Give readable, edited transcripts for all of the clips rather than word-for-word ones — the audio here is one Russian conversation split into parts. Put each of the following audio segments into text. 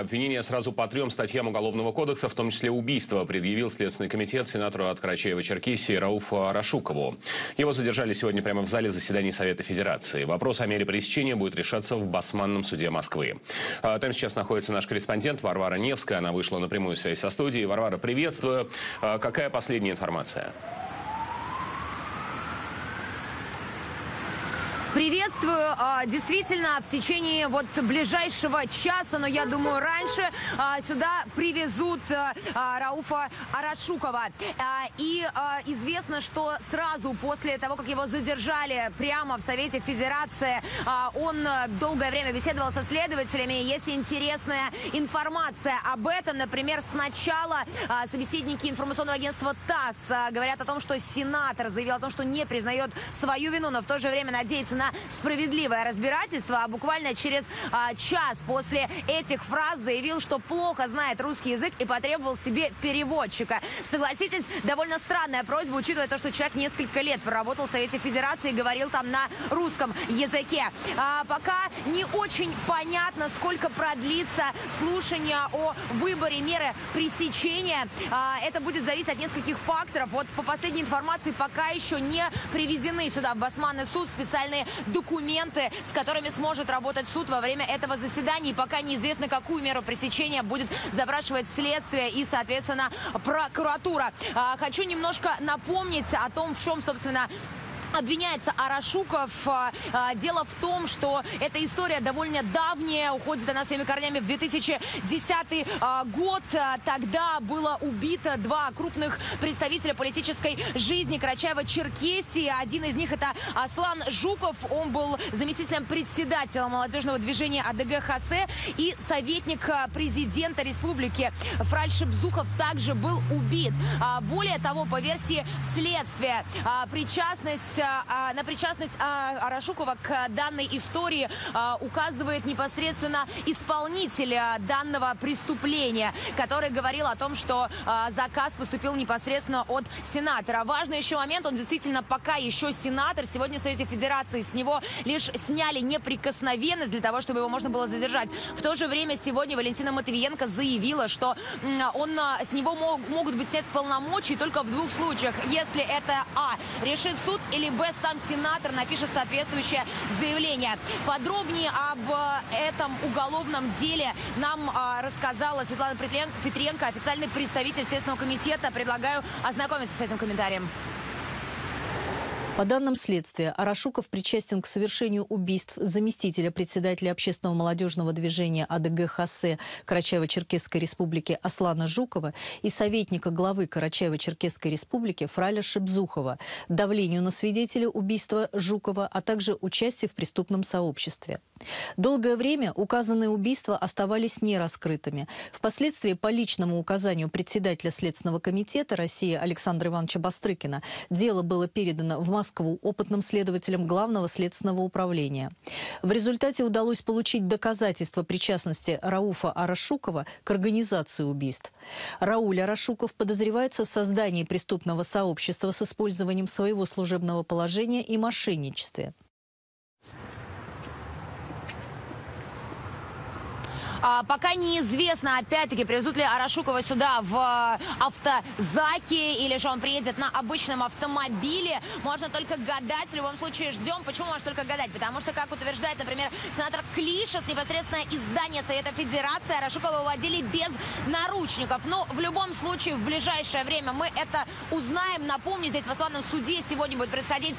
Обвинение сразу по 3 статьям Уголовного кодекса, в том числе убийство, предъявил Следственный комитет сенатору от Карачаево-Черкесии Рауфу Арашукову. Его задержали сегодня прямо в зале заседаний Совета Федерации. Вопрос о мере пресечения будет решаться в Басманном суде Москвы. Там сейчас находится наш корреспондент Варвара Невская. Она вышла на прямую связь со студией. Варвара, приветствую. Какая последняя информация? Приветствую. Действительно, в течение вот ближайшего часа, но я думаю раньше, сюда привезут Рауфа Арашукова. И известно, что сразу после того, как его задержали прямо в Совете Федерации, он долгое время беседовал со следователями. Есть интересная информация об этом. Например, сначала собеседники информационного агентства ТАСС говорят о том, что сенатор заявил о том, что не признает свою вину, но в то же время надеется на справедливое разбирательство, а буквально через час после этих фраз заявил, что плохо знает русский язык и потребовал себе переводчика. Согласитесь, довольно странная просьба, учитывая то, что человек несколько лет проработал в Совете Федерации и говорил там на русском языке. Пока не очень понятно, сколько продлится слушание о выборе меры пресечения. Это будет зависеть от нескольких факторов. Вот по последней информации пока еще не приведены сюда в Басманный суд специальные документы, с которыми сможет работать суд во время этого заседания. И пока неизвестно, какую меру пресечения будет запрашивать следствие и, соответственно, прокуратура. Хочу немножко напомнить о том, в чем, собственно, обвиняется Арашуков. Дело в том, что эта история довольно давняя, уходит она своими корнями в 2010 год. Тогда было убито 2 крупных представителя политической жизни Карачаево-Черкесии. Один из них — это Аслан Жуков. Он был заместителем председателя молодежного движения АДГ Хосе и советник президента республики. Фраль Шебзухов также был убит. Более того, по версии следствия, на причастность Арашукова к данной истории указывает непосредственно исполнитель данного преступления, который говорил о том, что заказ поступил непосредственно от сенатора. Важный еще момент, он действительно пока еще сенатор. Сегодня в Совете Федерации с него лишь сняли неприкосновенность для того, чтобы его можно было задержать. В то же время сегодня Валентина Матвиенко заявила, что с него могут быть сняты полномочия только в 2 случаях. Если это А — решит суд, или Б — сам сенатор напишет соответствующее заявление. Подробнее об этом уголовном деле нам рассказала Светлана Петренко, официальный представитель Следственного комитета. Предлагаю ознакомиться с этим комментарием. По данным следствия, Арашуков причастен к совершению убийств заместителя председателя общественного молодежного движения АДГ Хосе Карачаево-Черкесской республики Аслана Жукова и советника главы Карачаево-Черкесской республики Фраля Шебзухова, давлению на свидетеля убийства Жукова, а также участию в преступном сообществе. Долгое время указанные убийства оставались нераскрытыми. Впоследствии по личному указанию председателя Следственного комитета России Александра Ивановича Бастрыкина дело было передано в Москву опытным следователем Главного следственного управления. В результате удалось получить доказательства причастности Рауфа Арашукова к организации убийств. Рауль Арашуков подозревается в создании преступного сообщества с использованием своего служебного положения и мошенничестве. Пока неизвестно, опять-таки, привезут ли Арашукова сюда в автозаке или же он приедет на обычном автомобиле. Можно только гадать. В любом случае ждем. Почему можно только гадать? Потому что, как утверждает, например, сенатор Клишес, непосредственно издание Совета Федерации, Арашукова выводили без наручников. Но в любом случае в ближайшее время мы это узнаем. Напомню, здесь в Басманном суде сегодня будет происходить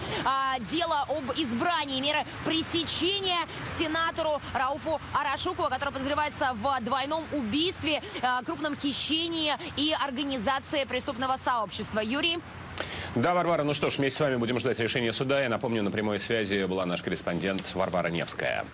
дело об избрании меры пресечения сенатору Рауфу Арашукова, который подозревает в двойном убийстве, крупном хищении и организации преступного сообщества. Юрий? Да, Варвара, ну что ж, вместе с вами будем ждать решения суда. Я напомню, на прямой связи была наш корреспондент Варвара Невская.